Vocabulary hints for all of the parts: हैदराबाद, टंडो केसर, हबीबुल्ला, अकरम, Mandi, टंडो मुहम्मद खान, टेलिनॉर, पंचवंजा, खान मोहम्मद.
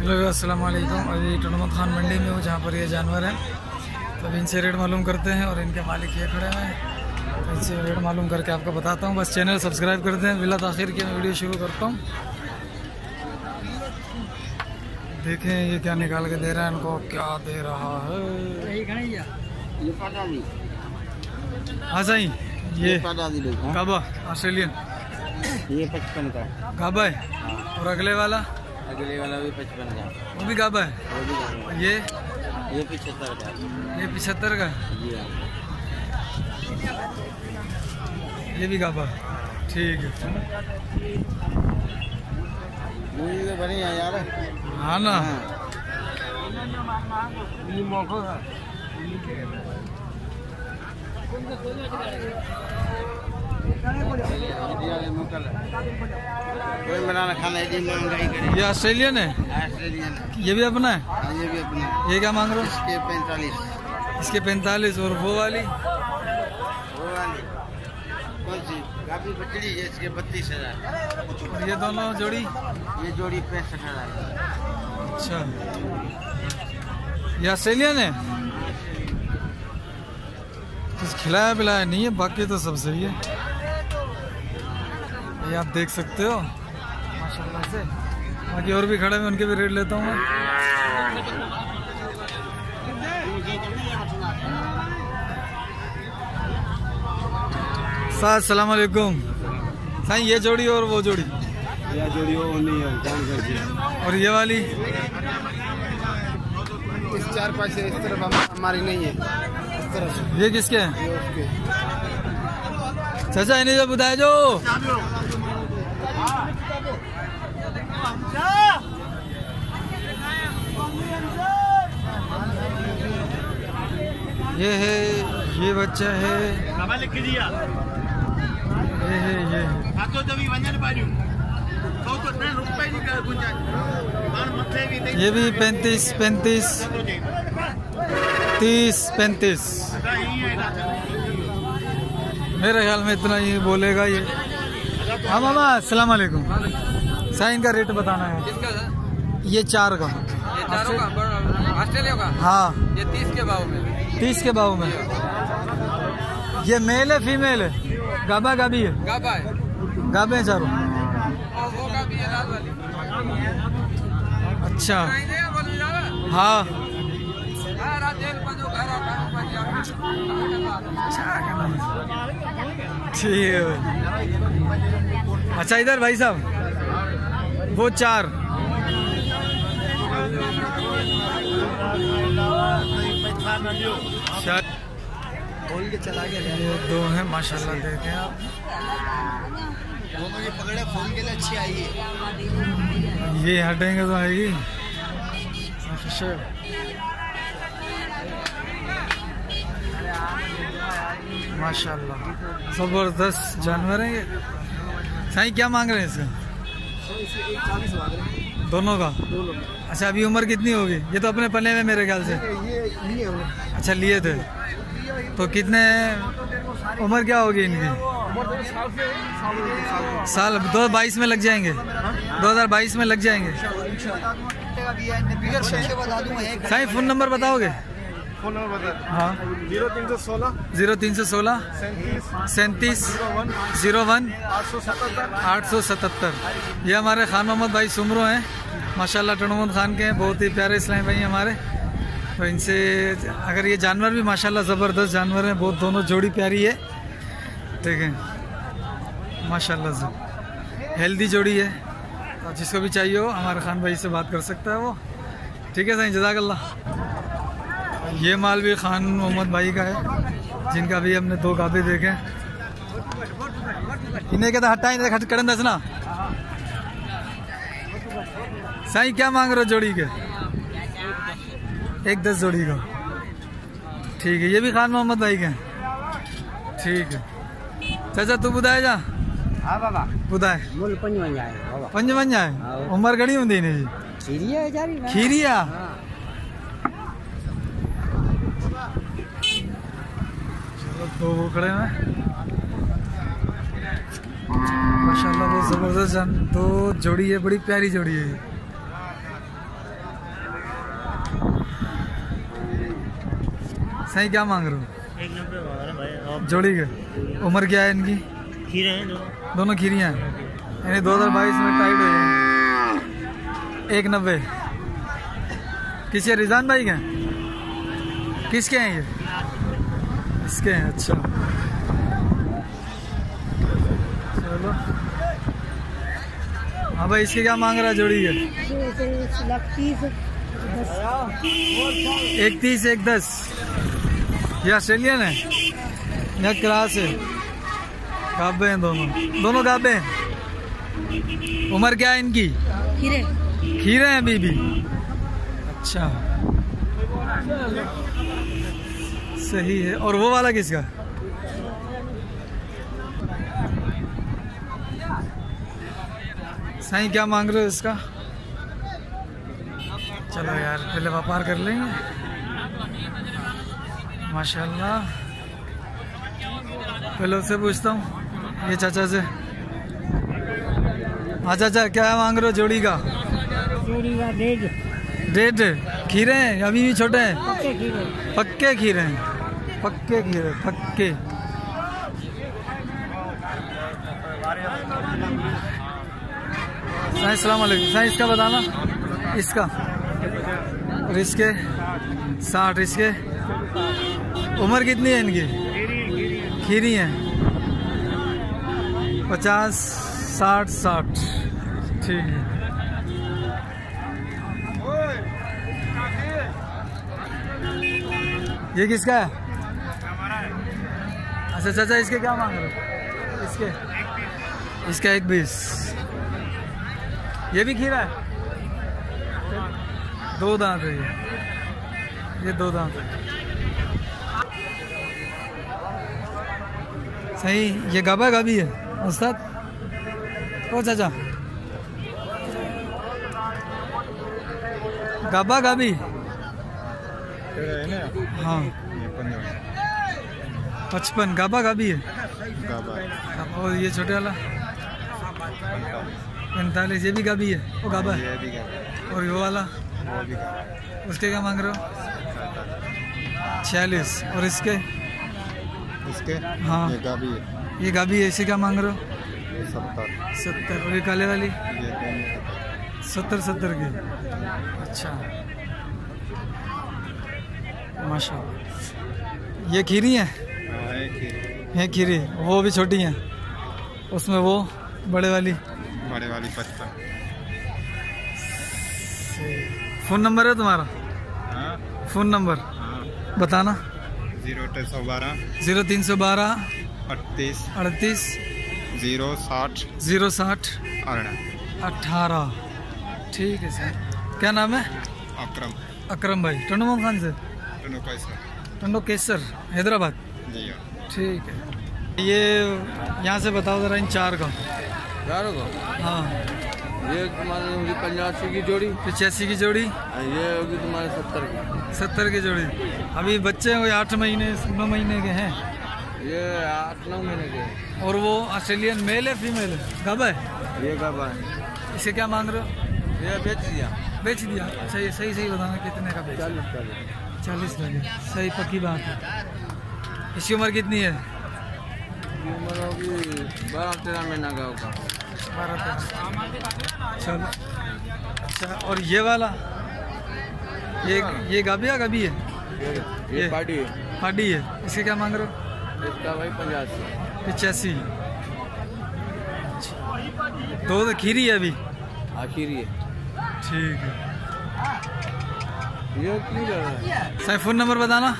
Hello अस्सलाम वालेकुम। अभी टंडो मुहम्मद खान मंडी में हूँ, जहाँ पर ये जानवर है। तो अभी इनसे रेट मालूम करते हैं और इनके मालिक ये खड़े हैं। तो इनसे रेट मालूम करके आपको बताता हूँ। बस चैनल सब्सक्राइब करते हैं, बिला ताखिर के मैं वीडियो शुरू करता हूँ। देखें ये क्या निकाल के दे रहा है, इनको क्या दे रहा है। हाँ सही, ये गाबा ऑस्ट्रेलियन, ये 55 का गाबा है। और अगले वाला भी 55 का, वो भी गाबा है। ये 75 का, ये 75 का, ये भी गाबा। ठीक है, मुझे बने यार। हाँ ना, ये ऑस्ट्रेलियन है, ये भी अपना है। ये क्या मांग रहे हो? इसके 45, इसके 45। और वो वाली कौन सी बकरी है? इसके 32,000। ये दोनों जोड़ी, ये जोड़ी 65,000। अच्छा, ये ऑस्ट्रेलियन है। कुछ खिलाया पिलाया नहीं है, बाकी तो सब सही है। ये आप देख सकते हो माशाल्लाह से। बाकी और भी खड़े हैं, उनके भी रेट लेता हूँ मैं। अस्सलाम वालेकुम साईं। ये जोड़ी और वो जोड़ी, ये जोड़ी वो नहीं है। और ये वाली इस 4-5 इस तरफ हमारी नहीं है, इस तरफ। ये किसके हैं चाचा? इन्हें जब बताया जो ये है, ये बच्चा है। ये ये भी 35, 35, 30, 35। मेरे ख्याल में इतना ही बोलेगा ये। हाँ मामा अस्सलाम वालेकुम। साईं इनका रेट बताना है। किसका? ये 4 का, ये चारों का ऑस्ट्रेलिया का। हाँ, ये 30 के भाव में, 30 के भाव में। ये मेल है फीमेल है? गाबा गाबी है, गाबा है, गाबे हैं चारों। वो गाबी है लाल वाली। अच्छा, हाँ ठीक है। अच्छा इधर भाई साहब, वो 4 बोल के चला गया। वो 2 हैं माशाल्लाह। देखें आप, वो मुझे पकड़े फोन के लिए। अच्छी आई है, ये हटेंगे तो आएगी। माशाल्लाह जबरदस्त जानवर है ये। साईं क्या मांग रहे हैं इसे? दोनों का? अच्छा, अभी उम्र कितनी होगी? ये तो अपने पले में मेरे ख्याल से। अच्छा लिए थे, तो कितने उम्र क्या होगी इनकी? साल 2022 में लग जाएंगे, 2022 में लग जाएंगे। साईं फोन नंबर बताओगे? हाँ, 0316 37 01 877। ये हमारे खान मोहम्मद भाई सुमरो हैं माशाल्लाह, टंडो मुहम्मद खान के हैं। बहुत ही प्यारे इस्लामी भाई हमारे। तो इनसे अगर ये जानवर भी माशाल्लाह ज़बरदस्त जानवर हैं, बहुत दोनों जोड़ी प्यारी है। ठीक है माशाल्लाह से हेल्दी जोड़ी है। तो जिसको भी चाहिए हो हमारे खान भाई से बात कर सकता है वो। ठीक है सही, जज़ाकल्लाह। ये माल भी खान मोहम्मद भाई का है, जिनका भी हमने 2 गाबे देखे। इन्हें कहते हटाए करें दस ना। साईं क्या मांग रहे हो जोड़ी के? 1-10 जोड़ी का। ठीक है, ये भी खान मोहम्मद भाई के। ठीक है चाचा, तू बुदाए जा। हाँ बाबा बुदाए। पंचवंजा है। उम्र घड़ी होंगी इन्हें जी? खीरिया। तो वो खड़े हैं माशाल्लाह, बहुत ज़बरदस्त। 2 जोड़ी है, बड़ी प्यारी जोड़ी है। सही क्या मांग रहे हो? 1 रुपये मांग रहे भाई आप। जोड़ी के उम्र क्या है इनकी? खीरे हैं दोनों खीरियाँ हैं, यानी 2022 में टाइट हो जाएंगे। 190 किसके? रिजान भाई के? किसके हैं ये? इसके हैं। अच्छा चलो। हाँ भाई, इसके क्या मांग रहा है जोड़ी के? 130, 110। ये ऑस्ट्रेलियन है या क्रास है? गाबे हैं दोनों गाबे हैं। उम्र क्या है इनकी? खीरे हैं अभी भी। अच्छा सही है। और वो वाला किसका? सही क्या मांग रहे हो इसका? चलो यार, पहले व्यापार कर लेंगे। माशाल्लाह। पहले उससे पूछता हूँ, ये चाचा से। हाँ चाचा, क्या मांग रहे हो जोड़ी का? जोड़ी का 1.5। खीरे हैं अभी भी? छोटे हैं? पक्के खीरे हैं। पक्के। साईं अस्सलाम वालेकुम। साईं इसका बताना, इसका और इसके 60। इसके उम्र कितनी है इनकी? खीरी हैं। 50, 60, 60। ठीक है। ये किसका है? अच्छा चाचा, इसके क्या मांग रहे हो? इसका 120। ये भी खीरा है? 2 दांत है ये 2 दांत है। सही। ये गाबा गाबी है उस्ताद? ओ चाचा, गाबा गाबी? हाँ 55। गाबा गाबी है? और ये छोटे वाला 45। ये भी गाबी है? वो गाबा है। और ये वाला उसके क्या मांग रहे हो? 46। और इसके? हाँ ये गाबी है। इसे क्या मांग रहे हो? 70। और ये काले वाली? 70 की। अच्छा माशाल्लाह। ये खीरी हैं? ये खीरी। वो भी छोटी हैं? उसमें वो बड़े वाली? 55। फ़ोन नंबर है तुम्हारा? फ़ोन नंबर बताना। 0312 38 060 18। ठीक है सर। क्या नाम है? अकरम। अकरम भाई टंडो मुहम्मद खान से? टंडो केसर, हैदराबाद। ठीक है। ये यहाँ से बताओ जरा इन चारों का। हाँ ये तुम्हारी होगी 85 की जोड़ी। 85 की जोड़ी। ये होगी तुम्हारी 70 की। 70 की जोड़ी। अभी बच्चे कोई 8 महीने 9 महीने के हैं। ये 8-9 महीने के। और वो ऑस्ट्रेलियन मेल है फीमेल है? गाबा है। ये गाबा है। इसे क्या मांग रहे हो? ये बेच दिया। अच्छा ये सही बताना कितने का? 40 लगे। सही पक्की बात है। इसकी उम्र कितनी है? उम्र होगी 12-13 महीना का होगा। 12-13। चलो अच्छा। और ये वाला, ये गाबिया गाबी है? ये पाडी है। इसके क्या मांग रहे हो? इसका भाई 85। 85। तो खीरी है अभी? हाँ खीरी है। ठीक है। ये सही। फोन नंबर बताना।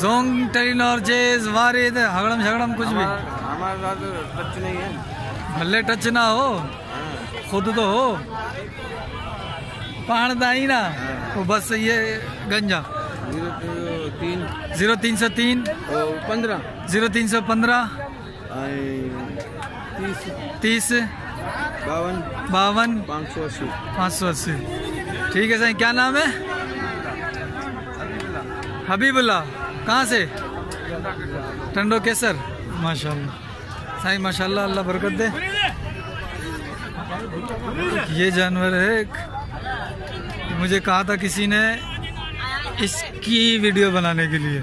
जोंग टेलिनॉर जेज वारिद हगड़म झगड़म कुछ भी? हमारे साथ टच नहीं है। भले टच ना हो, खुद तो हो। पाणदाई ना तो बस ये गंजा। 0303 15 0315 30 52 580। ठीक है सर। क्या नाम है? हबीबुल्ला। कहाँ से? टंडो केसर। माशाल्लाह साईं, माशाल्लाह। अल्लाह बरकत दे। ये जानवर है एक, मुझे कहा था किसी ने इसकी वीडियो बनाने के लिए।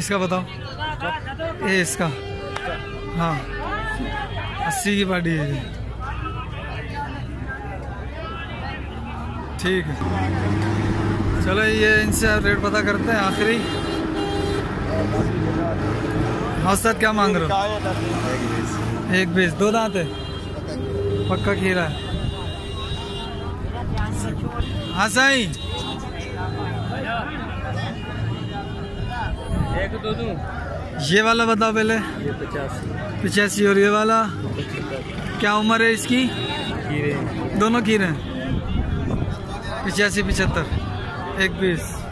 इसका बताओ, ये इसका, हाँ 80 की पार्टी है। ठीक है, चलो ये इनसे रेट पता करते हैं आखिरी। हाँ सर, क्या मांग रहे हो? 1 बीस। दो दांत है, पक्का खीरा है। हाँ साई, ये वाला बताओ पहले। 85 और ये वाला क्या उम्र है इसकी? दोनों खीरे हैं। 85 75 1 बीस।